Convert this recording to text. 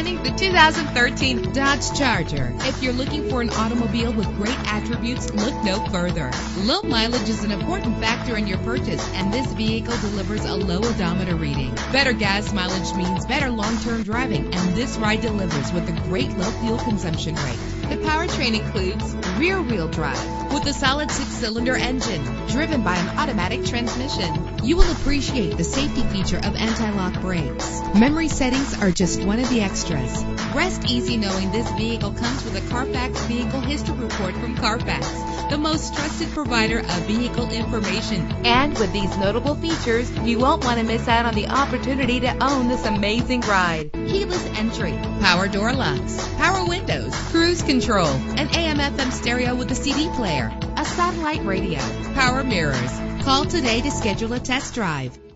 Presenting the 2013 Dodge Charger. If you're looking for an automobile with great attributes, look no further. Low mileage is an important factor in your purchase, and this vehicle delivers a low odometer reading. Better gas mileage means better long-term driving, and this ride delivers with a great low fuel consumption rate. The powertrain includes rear-wheel drive with a solid 6-cylinder engine driven by an automatic transmission. You will appreciate the safety feature of anti-lock brakes. Memory settings are just one of the extras. Rest easy knowing this vehicle comes with a Carfax Vehicle History Report from Carfax, the most trusted provider of vehicle information. And with these notable features, you won't want to miss out on the opportunity to own this amazing ride. Keyless entry, power door locks, power windows, cruise control, an AM/FM stereo with a CD player, a satellite radio, power mirrors. Call today to schedule a test drive.